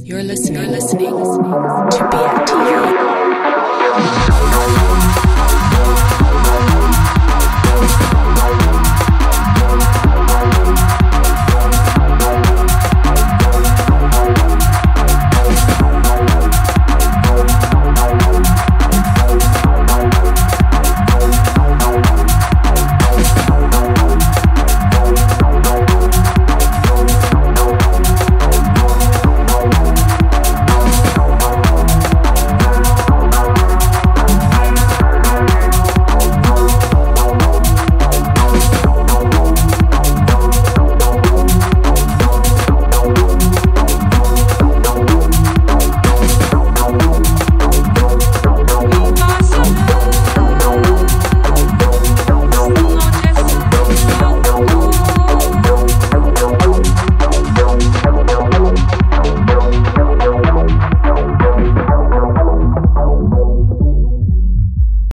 You're listening to BFT.